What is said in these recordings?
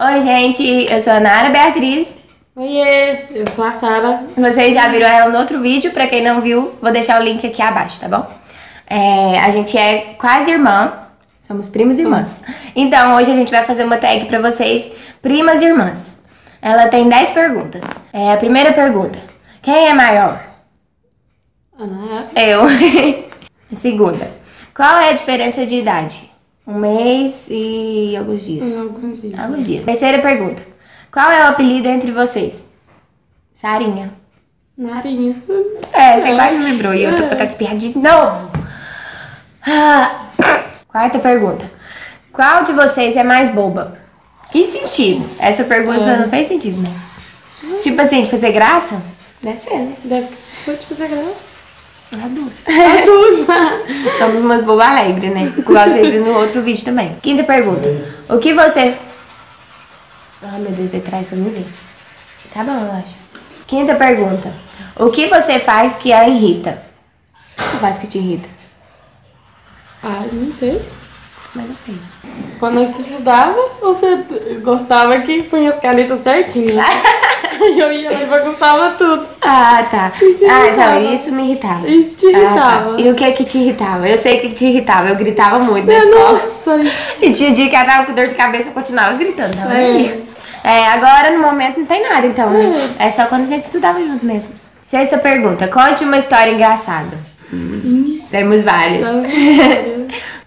Oi, gente, eu sou a Naara Beatriz. Oiê, eu sou a Sara. Vocês já viram ela no outro vídeo, pra quem não viu, vou deixar o link aqui abaixo, tá bom? A gente é quase irmã, somos primas e irmãs. Então, hoje a gente vai fazer uma tag pra vocês, primas e irmãs. Ela tem 10 perguntas. A primeira pergunta, quem é maior? A Naara. Eu. A segunda, qual é a diferença de idade? Um mês e alguns dias. Alguns dias. Terceira pergunta. Qual é o apelido entre vocês? Sarinha. Narinha. Você quase lembrou. E eu tô pra espirrar de novo. Quarta pergunta. Qual de vocês é mais boba? Que sentido? Essa pergunta não fez sentido, né? Tipo assim, de fazer graça? Deve ser, né? Se for de fazer graça. As duas. Somos umas bobas alegres, né? Igual vocês viram no outro vídeo também. Quinta pergunta. O que você... Ai, meu Deus, ele traz pra mim ver. Tá bom, eu acho. Quinta pergunta. O que você faz que a irrita? O que faz que te irrita? Não sei. Mas eu sei. Quando eu estudava, você gostava que punha as canetas certinhas. Eu ia lá e bagunçava tudo. Tá. Então, isso me irritava. Isso te irritava. E o que é que te irritava? Eu sei o que te irritava. Eu gritava muito na escola. Nossa. E tinha dia que ela tava com dor de cabeça, eu continuava gritando. Agora, no momento, não tem nada, então, né? É só quando a gente estudava junto mesmo. Sexta pergunta. Conte uma história engraçada. Temos várias.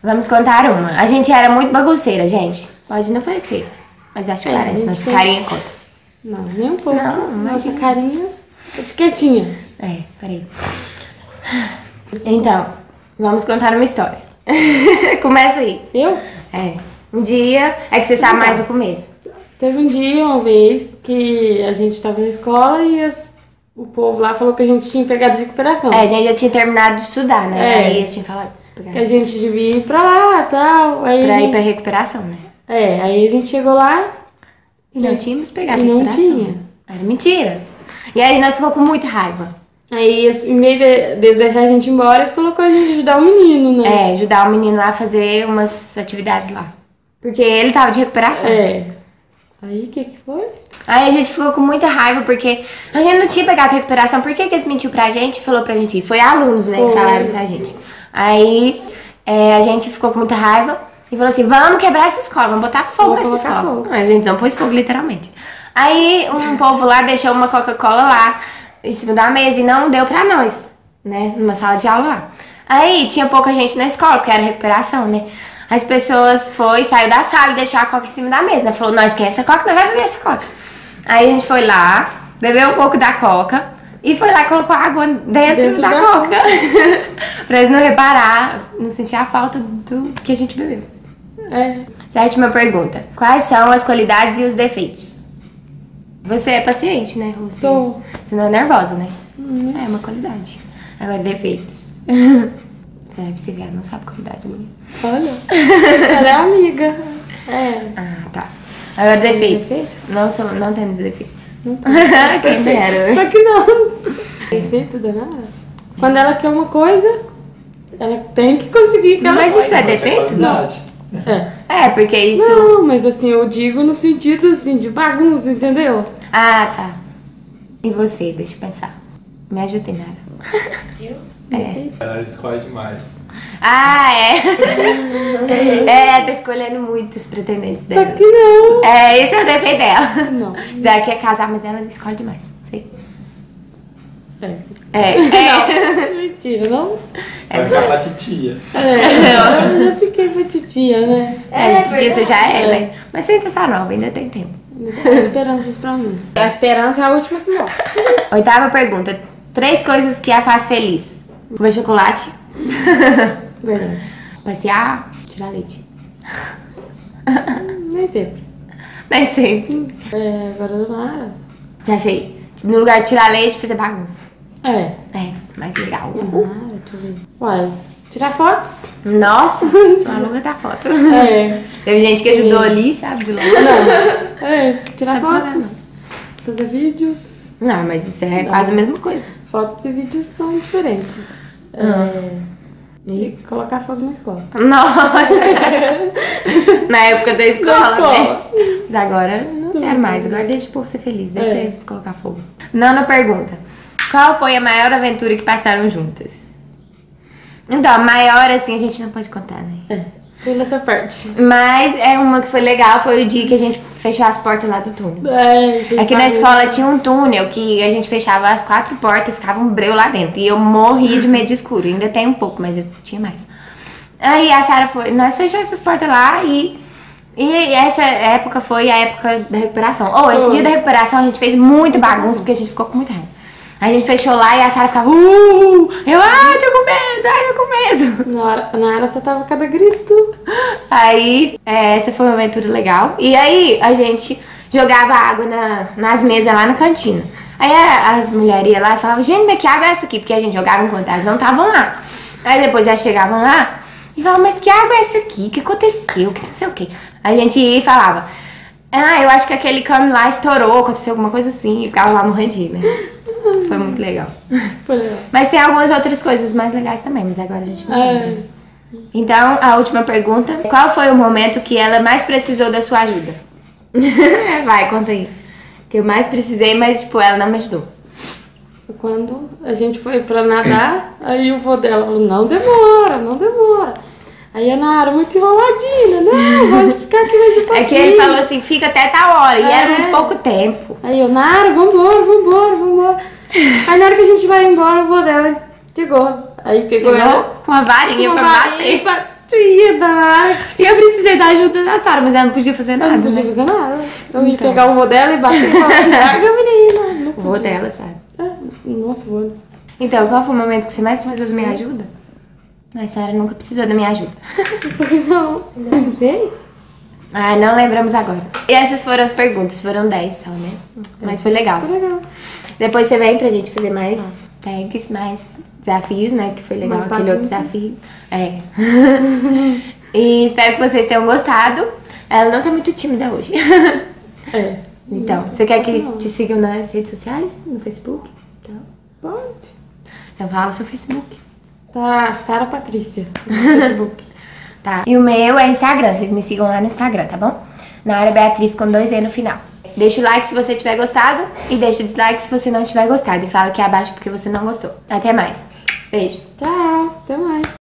Vamos contar uma. A gente era muito bagunceira, gente. Pode não parecer, mas acho que parece. Nossa carinha conta. Não, nem um pouco. Não, mas nossa carinha etiquetinha. Peraí. Então, vamos contar uma história. Começa aí. Eu? Um dia, que você sabe mais do começo. Teve um dia, uma vez, que a gente tava na escola e o povo lá falou que a gente tinha pegado recuperação. A gente já tinha terminado de estudar, né? Aí eles tinham falado que a gente devia ir pra lá e tal. Pra ir pra recuperação, né? Aí a gente chegou lá. E não tínhamos pegado recuperação. Não tinha. Era mentira. E aí nós ficamos com muita raiva. Aí, em meio de deixar a gente embora, eles colocou a gente ajudar o menino, né? Ajudar o menino lá a fazer umas atividades lá. Porque ele tava de recuperação. Aí, o que foi? Aí a gente ficou com muita raiva porque a gente não tinha pegado recuperação. Por que que eles mentiram pra gente e falou pra gente ir? Foi alunos, né, que falaram pra gente. Aí, a gente ficou com muita raiva. E falou assim, vamos quebrar essa escola, vamos botar fogo nessa escola. A gente não pôs fogo, literalmente. Aí um povo lá deixou uma Coca-Cola lá em cima da mesa e não deu pra nós, né? Numa sala de aula lá. Aí tinha pouca gente na escola, porque era recuperação, né? As pessoas saiu da sala e deixou a Coca em cima da mesa. Falou, não esquece a Coca, não vai beber essa Coca. Aí a gente foi lá, bebeu um pouco da Coca e foi lá e colocou água dentro da Coca. Pra eles não reparar, não sentir a falta do que a gente bebeu. Sétima pergunta. Quais são as qualidades e os defeitos? Você é paciente, né, Rússia? Sou. Você não é nervosa, né? É uma qualidade. Agora, defeitos. Você vê, ela não sabe qualidade minha. Olha, ela é amiga. Tá. Agora, defeitos. Não temos defeitos. Não temos. Quem dera. Só que não. Defeito da Naara? Quando ela quer uma coisa, ela tem que conseguir aquela coisa. Mas isso é defeito? Não. Porque isso... Não, mas assim, eu digo no sentido assim, de bagunça, entendeu? Tá. E você? Deixa eu pensar. Me ajuda, Naara. Eu? Ela escolhe demais. Ela tá escolhendo muito os pretendentes dela. Só que não. Esse é o defeito dela. Não. Ela quer casar, mas ela escolhe demais. Sei. Não, mentira, não? Vai ficar pra titia. Eu já fiquei pra titia, né? Titia você já é, né? Mas você ainda tá nova, ainda tem tempo. Ainda tem esperanças pra mim. A esperança é a última que morre. Oitava pergunta. 3 coisas que a faz feliz. Comer chocolate. Verdade. Passear. Tirar leite. Nem sempre. Nem sempre. Agora do nada. Já sei. No lugar de tirar leite, fazer bagunça. Mais legal. Tirar fotos. Nossa, sou aluga da foto. Teve gente que ajudou ali, sabe? De longe. Não. Tirar fotos. Fazer vídeos. Não, mas isso é quase a mesma coisa. Fotos e vídeos são diferentes. E colocar fogo na escola. Nossa! Na época da escola, né? Mas agora não quero mais. Agora deixa o povo ser feliz. Deixa eles colocar fogo. Nona pergunta. Qual foi a maior aventura que passaram juntas? Então, a maior, assim, a gente não pode contar, né? Foi nessa parte. Mas é uma que foi legal, foi o dia que a gente fechou as portas lá do túnel. Aqui na escola tinha um túnel que a gente fechava as 4 portas e ficava um breu lá dentro. E eu morria de medo de escuro. Ainda tem um pouco, mas eu tinha mais. Aí a Sara foi... Nós fechamos essas portas lá e essa época foi a época da recuperação. Esse dia da recuperação a gente fez muita bagunça porque a gente ficou com muita raiva. A gente fechou lá e a Sara ficava... Eu, tô com medo. Na hora só tava cada grito. Aí, essa foi uma aventura legal. E aí, a gente jogava água nas mesas lá na cantina. Aí, as mulheres lá falavam... Gente, mas que água é essa aqui? Porque a gente jogava enquanto elas não estavam lá. Aí, depois elas chegavam lá e falavam... Mas que água é essa aqui? O que aconteceu? Que não sei o quê. A gente ia e falava... Ah, eu acho que aquele cano lá estourou. Aconteceu alguma coisa assim. E ficava lá morrendo de rir, né? Foi muito legal. Foi legal. Mas tem algumas outras coisas mais legais também, mas agora a gente não lembra. Então, a última pergunta. Qual foi o momento que ela mais precisou da sua ajuda? Vai, conta aí. Que eu mais precisei, mas tipo, ela não me ajudou. Quando a gente foi pra nadar, aí o vô dela falou, não demora. Aí a Naara, muito enroladinha, né? Vai ficar aqui mais um pouquinho. É que ele falou assim, fica até tal hora. E era muito pouco tempo. Aí eu, Naara, vambora. Aí na hora que a gente vai embora, o vô dela chegou. Aí pegou ela com uma varinha pra bater. E eu precisei da ajuda da Sara, mas ela não podia fazer nada. Eu ia pegar o vô dela e bater com a menina. O vô dela, sabe? Nossa, o vô. Então, qual foi o momento que você mais precisou da minha ajuda? A Sara nunca precisou da minha ajuda. Não sei. Ah, não lembramos agora. E essas foram as perguntas, foram 10 só, né? Mas foi legal. Foi legal. Depois você vem pra gente fazer mais tags, mais desafios, né? Que foi legal aquele outro desafio. E espero que vocês tenham gostado. Ela não tá muito tímida hoje. Então, você quer que eles te sigam nas redes sociais? No Facebook? Então, pode. Então fala seu Facebook. Tá, Sara Patrícia, no Facebook. Tá. E o meu é Instagram, vocês me sigam lá no Instagram, tá bom? Naara Beatriz com 2 E no final. Deixa o like se você tiver gostado e deixa o dislike se você não tiver gostado. E fala aqui abaixo porque você não gostou. Até mais. Beijo. Tchau, até mais.